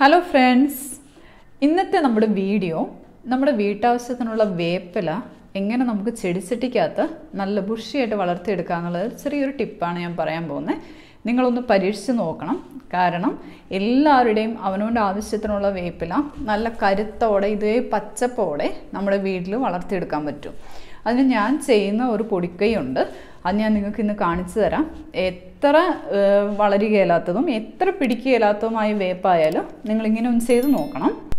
Hello friends, in this video, we will see how to make a bushy at a tip. You will perish in Okanam, Karanam, Illa redeem Avanunda Avishitanola Vapilla, Nala Karitode, Pachapode, Namada Vidlu, Alathid Kamatu. Adanian say in the Urpodica under Anyanik in the Karnitsera, Ethera Valerielatum, Ether Pidicelatum, I Vapaella, Ninglinum say the Nokanam.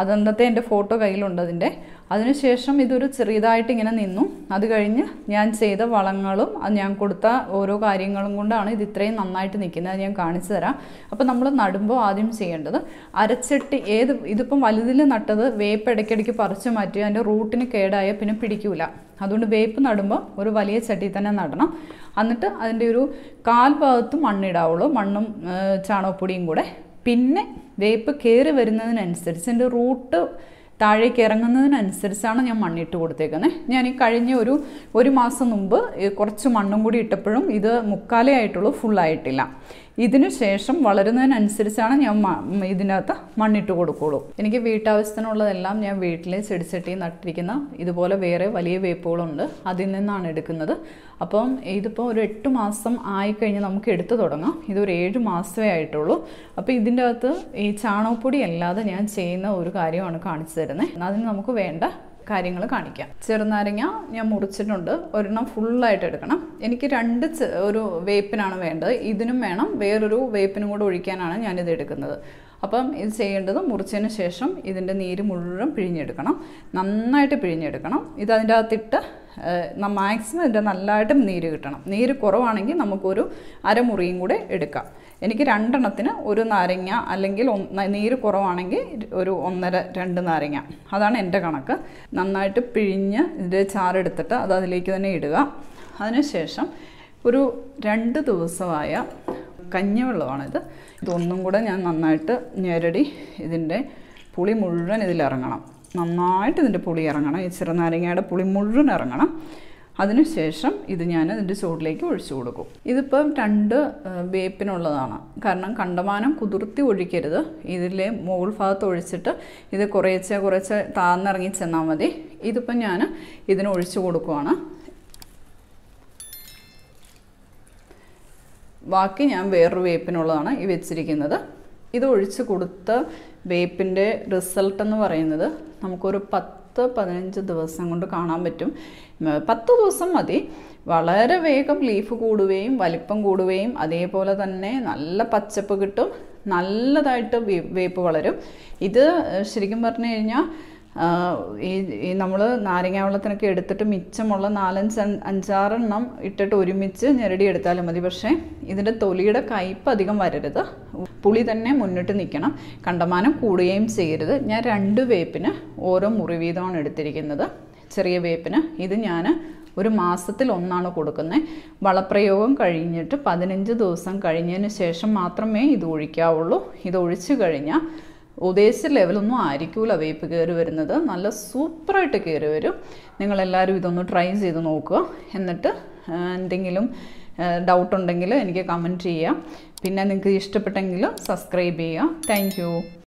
അതന്നത്തെ എൻ്റെ photo കയ്യിലുണ്ട് അതിൻ്റെ അതിനുശേഷം ഇതൊരു ചെറിയതായിട്ട് ഇങ്ങനെ നിന്നു അത് കഴിഞ്ഞ് ഞാൻ ചെയ്ത വളങ്ങളും ഞാൻ കൊടുത്ത ഓരോ കാര്യങ്ങളും കൊണ്ടാണ് ഇത് ഇത്രയും നന്നായിട്ട് നിൽക്കുന്നത് ഞാൻ കാണിച്ചു തരാം അപ്പോൾ നമ്മൾ നടുമ്പോൾ ആദ്യം ചെയ്യേണ്ടത് അരച്ചിട്ട് ഏത് ഇതിപ്പം വലുതിൽ നട്ടത് വേപ്പ് ഇടയ്ക്കിടയ്ക്ക് പറിച്ചു മാറ്റി അതിൻ്റെ റൂട്ടിന് കേടായ പിന്നെ പിടിക്കൂല അതുകൊണ്ട് വേപ്പ് നടുമ്പോൾ ഒരു വലിയ ചട്ടി തന്നെ നടണം എന്നിട്ട് അതിൻ്റെ ഒരു കാൽ ഭാഗത്ത് മണ്ണിടാവുള്ളൂ മണ്ണും ചാണകപ്പൊടിയും കൂടെ പിന്നെ വേപ്പ് കേറി വരുന്നതിനനുസരിച്ച് അതിൻ്റെ റൂട്ട് താഴേക്ക് ഇറങ്ങുന്നതിനനുസരിച്ചാണ് ഞാൻ മണ്ണിട്ട് കൊടുത്തേക്കുന്നത് ഞാൻ ഈ കഴിഞ്ഞ ഒരു മാസം മുമ്പ് കുറച്ച് മണ്ണും കൂടി ഇട്ടപ്പോഴും ഇത് മുക്കാലേ ആയിട്ടുള്ളൂ ഫുൾ ആയിട്ടില്ല ഇതിനു ശേഷം വളരുന്നതിനനുസരിച്ചാണ് ഞാൻ ഇതിനകത്ത് മണ്ണിട്ട് കൊടുക്കുള്ളൂ എനിക്ക് വീട്ടാവശ്യത്തിനുള്ളതെല്ലാം ഞാൻ വീട്ടിലെ ചെടിച്ചട്ടി നട്ടിരിക്കുന്ന ഇതുപോലെ വേറെ വലിയ വേപ്പുകളുണ്ട് അതിൽ നിന്നാണ് എടുക്കുന്നത് അപ്പം ഇതിപ്പോൾ ഒരു 8 മാസം ആയി കഴിഞ്ഞ് നമുക്ക് എടുത്തു തുടങ്ങാം ഇതൊരു 7 മാസമേ ആയിട്ടുള്ളൂ അപ്പോൾ ഇതിൻ്റെ അകത്ത് ഈ ചാണകപ്പൊടി അല്ലാതെ ഞാൻ ചെയ്യുന്ന ഒരു കാര്യമാണ് കാണിച്ചു തരുന്നത് അതിന് നമുക്ക് വേണ്ട കാര്യങ്ങൾ കാണിക്കാം ചെറുനാരങ്ങ ഞാൻ മുറിച്ചിട്ടുണ്ട് ഒരെണ്ണം ഫുൾ ആയിട്ട് എടുക്കണം എനിക്ക് രണ്ട് ഒരു വേപ്പിനാണ് വേണ്ടത് ഇതിനും വേണം വേറൊരു വേപ്പിനും കൂടി ഒഴിക്കാനാണ് ഞാൻ ഇത് എടുക്കുന്നത് അപ്പം ഇത് ചെയ്യേണ്ടത് മുറിച്ചതിന് ശേഷം ഇതിൻ്റെ നീര് മുഴുവൻ പിഴിഞ്ഞെടുക്കണം നന്നായിട്ട് പിഴിഞ്ഞെടുക്കണം ഇത് അതിൻ്റെ അകത്തിട്ട് മാക്സിമം ഇതിൻ്റെ നല്ലതായിട്ട് നീര് കിട്ടണം നീര് കുറവാണെങ്കിൽ നമുക്കൊരു അരമുറിയും കൂടെ എടുക്കാം എനിക്ക് രണ്ടെണ്ണത്തിന് ഒരു നാരങ്ങ അല്ലെങ്കിൽ നീര് കുറവാണെങ്കിൽ ഒരു ഒന്നര രണ്ട് നാരങ്ങ അതാണ് എൻ്റെ കണക്ക് നന്നായിട്ട് പിഴിഞ്ഞ് ഇതിൻ്റെ ചാറെടുത്തിട്ട് അത് അതിലേക്ക് തന്നെ ഇടുക അതിനുശേഷം ഒരു 2 ദിവസമായ കഞ്ഞിവെള്ളമാണിത് ഇതൊന്നും കൂടെ ഞാൻ നന്നായിട്ട് ഞെരടി ഇതിൻ്റെ പുളി മുഴുവൻ ഇതിലിറങ്ങണം നന്നായിട്ട് ഇതിൻ്റെ പുളി ഇറങ്ങണം ഈ ചെറുനാരങ്ങയുടെ പുളി മുഴുവൻ ഇറങ്ങണം അതിനുശേഷം ഇത് ഞാൻ ഇതിൻ്റെ ചോട്ടിലേക്ക് ഒഴിച്ചു കൊടുക്കും ഇതിപ്പം 2 വേപ്പിനുള്ളതാണ് കാരണം കണ്ടമാനം കുതിർത്തി ഒഴിക്കരുത് ഇതിലെ മുകൾ ഭാഗത്ത് ഒഴിച്ചിട്ട് ഇത് കുറേച്ചെ താഴ്ന്നിറങ്ങി ചെന്നാൽ മതി ഇതിപ്പം ഞാൻ ഇതിന് ഒഴിച്ചു കൊടുക്കുവാണ് ബാക്കി ഞാൻ വേറൊരു വേപ്പിനുള്ളതാണ് ഈ വെച്ചിരിക്കുന്നത് ഇത് ഒഴിച്ച് കൊടുത്ത വേപ്പിൻ്റെ റിസൾട്ട് എന്ന് പറയുന്നത് നമുക്കൊരു 10-15 ദിവസം കൊണ്ട് കാണാൻ പറ്റും 10 ദിവസം മതി വളരെ വേഗം ലീഫ് കൂടുകയും വലിപ്പം കൂടുകയും അതേപോലെ തന്നെ നല്ല പച്ചപ്പ് കിട്ടും നല്ലതായിട്ട് വേപ്പ് വളരും ഇത് ശരിക്കും പറഞ്ഞു കഴിഞ്ഞാൽ ഈ നമ്മൾ നാരങ്ങ വെള്ളത്തിനൊക്കെ എടുത്തിട്ട് മിച്ചമുള്ള 4-5-6 എണ്ണം ഇട്ടിട്ട് ഒരുമിച്ച് ഞെരടി എടുത്താലും മതി പക്ഷേ ഇതിൻ്റെ തൊലിയുടെ കയ്പ്പ് അധികം വരരുത് പുളി തന്നെ മുന്നിട്ട് നിൽക്കണം കണ്ടമാനം കൂടുകയും ചെയ്യരുത് ഞാൻ 2 വേപ്പിന് ഓരോ മുറി വീതമാണ് എടുത്തിരിക്കുന്നത് ചെറിയ വേപ്പിന് ഇത് ഞാൻ ഒരു മാസത്തിൽ ഒന്നാണ് കൊടുക്കുന്നത് വളപ്രയോഗം കഴിഞ്ഞിട്ട് 15 ദിവസം കഴിഞ്ഞതിന് ശേഷം മാത്രമേ ഇത് ഒഴിക്കാവുള്ളൂ ഇത് ഒഴിച്ചു കഴിഞ്ഞാൽ ഉദ്ദേശിച്ച ലെവലൊന്നും ആയിരിക്കില്ല വേപ്പ് കയറി വരുന്നത് നല്ല സൂപ്പറായിട്ട് കയറി വരും നിങ്ങളെല്ലാവരും ഇതൊന്ന് ട്രൈ ചെയ്ത് നോക്കുക എന്നിട്ട് എന്തെങ്കിലും ഡൗട്ട് ഉണ്ടെങ്കിൽ എനിക്ക് കമൻറ്റ് ചെയ്യുക പിന്നെ നിങ്ങൾക്ക് ഇഷ്ടപ്പെട്ടെങ്കിൽ സബ്സ്ക്രൈബ് ചെയ്യുക താങ്ക് യു